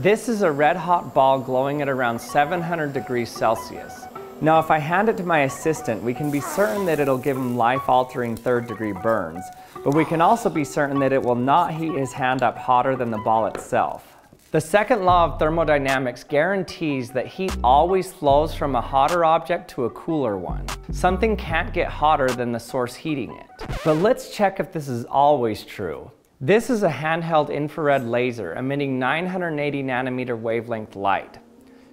This is a red hot ball glowing at around 700 degrees Celsius. Now if I hand it to my assistant, we can be certain that it'll give him life-altering third-degree burns, but we can also be certain that it will not heat his hand up hotter than the ball itself. The second law of thermodynamics guarantees that heat always flows from a hotter object to a cooler one. Something can't get hotter than the source heating it. But let's check if this is always true. This is a handheld infrared laser emitting 980 nanometer wavelength light.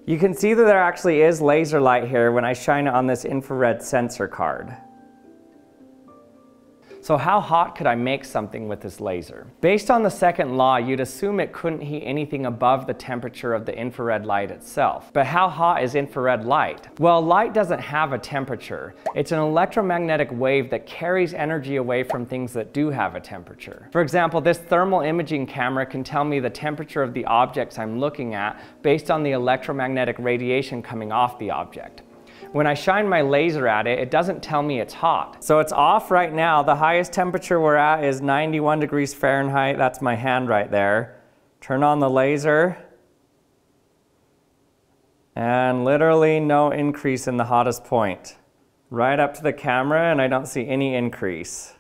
You can see that there actually is laser light here when I shine it on this infrared sensor card. So how hot could I make something with this laser? Based on the second law, you'd assume it couldn't heat anything above the temperature of the infrared light itself. But how hot is infrared light? Well, light doesn't have a temperature. It's an electromagnetic wave that carries energy away from things that do have a temperature. For example, this thermal imaging camera can tell me the temperature of the objects I'm looking at based on the electromagnetic radiation coming off the object. When I shine my laser at it, it doesn't tell me it's hot. So it's off right now. The highest temperature we're at is 91 degrees Fahrenheit. That's my hand right there. Turn on the laser. And literally no increase in the hottest point. Right up to the camera, and I don't see any increase.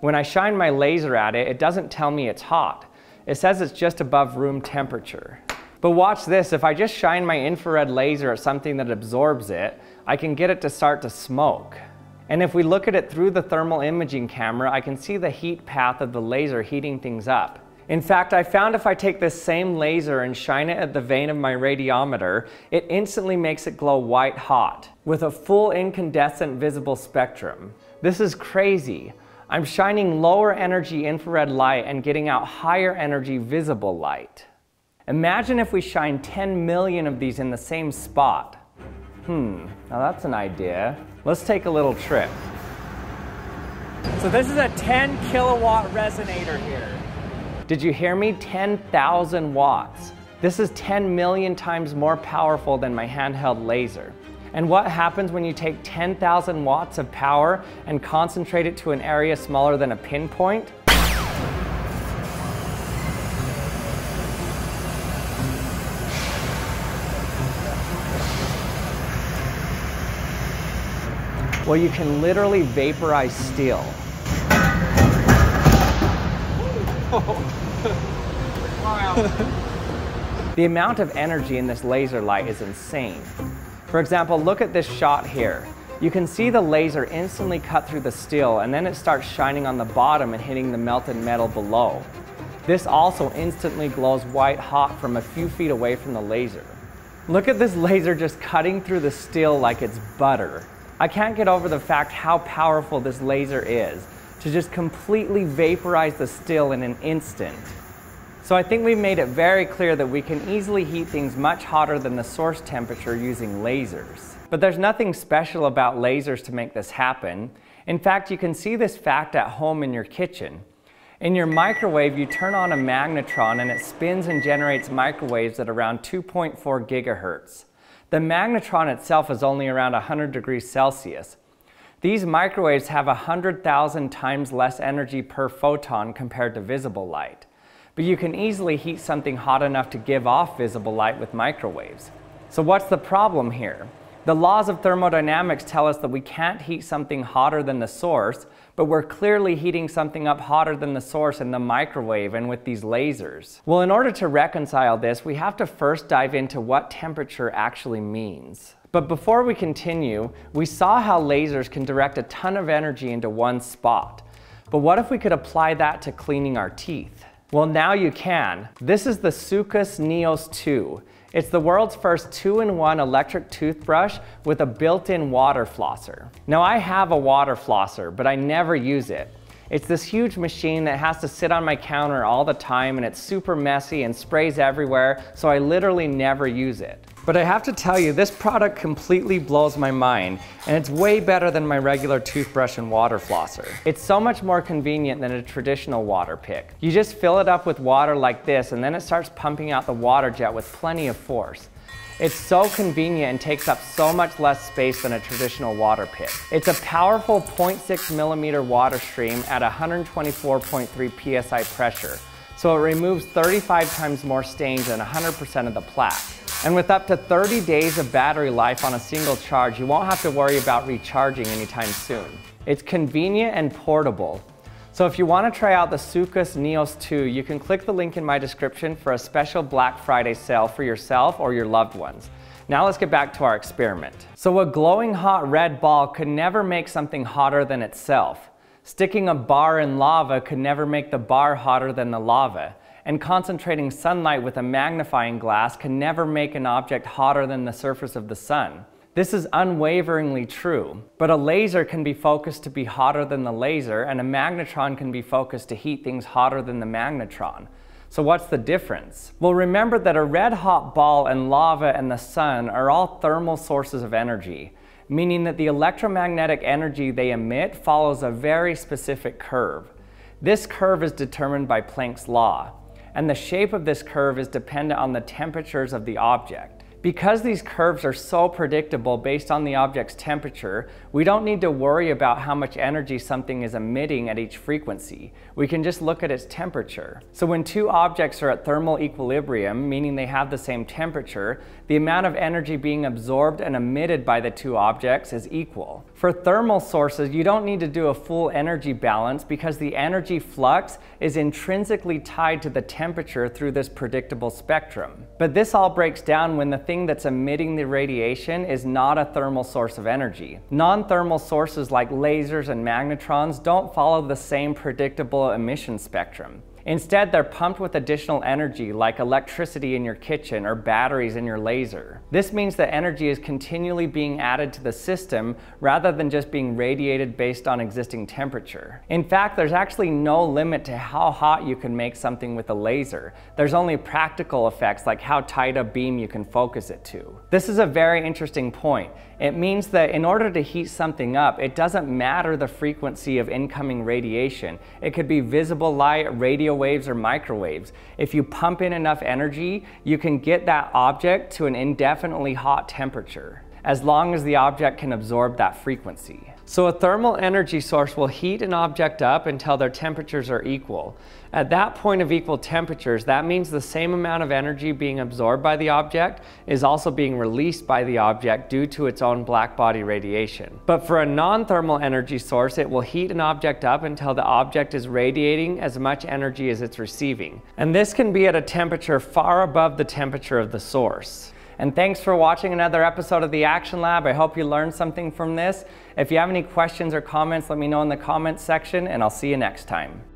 When I shine my laser at it, it doesn't tell me it's hot. It says it's just above room temperature. But watch this, if I just shine my infrared laser at something that absorbs it, I can get it to start to smoke. And if we look at it through the thermal imaging camera, I can see the heat path of the laser heating things up. In fact, I found if I take this same laser and shine it at the vein of my radiometer, it instantly makes it glow white hot, with a full incandescent visible spectrum. This is crazy. I'm shining lower energy infrared light and getting out higher energy visible light. Imagine if we shine 10 million of these in the same spot. Now that's an idea. Let's take a little trip. So this is a 10 kilowatt resonator here. Did you hear me? 10,000 watts. This is 10 million times more powerful than my handheld laser. And what happens when you take 10,000 watts of power and concentrate it to an area smaller than a pinpoint? Well, you can literally vaporize steel. Wow. The amount of energy in this laser light is insane. For example, look at this shot here. You can see the laser instantly cut through the steel, and then it starts shining on the bottom and hitting the melted metal below. This also instantly glows white hot from a few feet away from the laser. Look at this laser just cutting through the steel like it's butter. I can't get over the fact how powerful this laser is to just completely vaporize the steel in an instant. So I think we've made it very clear that we can easily heat things much hotter than the source temperature using lasers. But there's nothing special about lasers to make this happen. In fact, you can see this fact at home in your kitchen. In your microwave, you turn on a magnetron and it spins and generates microwaves at around 2.4 gigahertz. The magnetron itself is only around 100 degrees Celsius. These microwaves have 100,000 times less energy per photon compared to visible light. But you can easily heat something hot enough to give off visible light with microwaves. So what's the problem here? The laws of thermodynamics tell us that we can't heat something hotter than the source, but we're clearly heating something up hotter than the source in the microwave and with these lasers. Well, in order to reconcile this, we have to first dive into what temperature actually means. But before we continue, we saw how lasers can direct a ton of energy into one spot. But what if we could apply that to cleaning our teeth? Well, now you can. This is the Soocas NeoS II. It's the world's first 2-in-1 electric toothbrush with a built-in water flosser. Now I have a water flosser, but I never use it. It's this huge machine that has to sit on my counter all the time, and it's super messy and sprays everywhere, so I literally never use it. But I have to tell you, this product completely blows my mind, and it's way better than my regular toothbrush and water flosser. It's so much more convenient than a traditional water pick. You just fill it up with water like this, and then it starts pumping out the water jet with plenty of force. It's so convenient and takes up so much less space than a traditional water pick. It's a powerful 0.6 millimeter water stream at 124.3 psi pressure, so it removes 35 times more stains than 100% of the plaque. And with up to 30 days of battery life on a single charge, you won't have to worry about recharging anytime soon. It's convenient and portable. So if you want to try out the Soocas NeoS II, you can click the link in my description for a special Black Friday sale for yourself or your loved ones. Now let's get back to our experiment. So a glowing hot red ball could never make something hotter than itself. Sticking a bar in lava could never make the bar hotter than the lava. And concentrating sunlight with a magnifying glass can never make an object hotter than the surface of the sun. This is unwaveringly true, but a laser can be focused to be hotter than the laser, and a magnetron can be focused to heat things hotter than the magnetron. So what's the difference? Well, remember that a red-hot ball and lava and the sun are all thermal sources of energy, meaning that the electromagnetic energy they emit follows a very specific curve. This curve is determined by Planck's law, and the shape of this curve is dependent on the temperatures of the object. Because these curves are so predictable based on the object's temperature, we don't need to worry about how much energy something is emitting at each frequency. We can just look at its temperature. So when two objects are at thermal equilibrium, meaning they have the same temperature, the amount of energy being absorbed and emitted by the two objects is equal. For thermal sources, you don't need to do a full energy balance because the energy flux is intrinsically tied to the temperature through this predictable spectrum. But this all breaks down when the thing that's emitting the radiation is not a thermal source of energy. Non-thermal sources like lasers and magnetrons don't follow the same predictable emission spectrum. Instead, they're pumped with additional energy like electricity in your kitchen or batteries in your laser. This means that energy is continually being added to the system rather than just being radiated based on existing temperature. In fact, there's actually no limit to how hot you can make something with a laser. There's only practical effects like how tight a beam you can focus it to. This is a very interesting point. It means that in order to heat something up, it doesn't matter the frequency of incoming radiation. It could be visible light, radio waves, or microwaves. If you pump in enough energy, you can get that object to an indefinitely hot temperature, as long as the object can absorb that frequency. So a thermal energy source will heat an object up until their temperatures are equal. At that point of equal temperatures, that means the same amount of energy being absorbed by the object is also being released by the object due to its own blackbody radiation. But for a non-thermal energy source, it will heat an object up until the object is radiating as much energy as it's receiving. And this can be at a temperature far above the temperature of the source. And thanks for watching another episode of The Action Lab. I hope you learned something from this. If you have any questions or comments, let me know in the comments section, and I'll see you next time.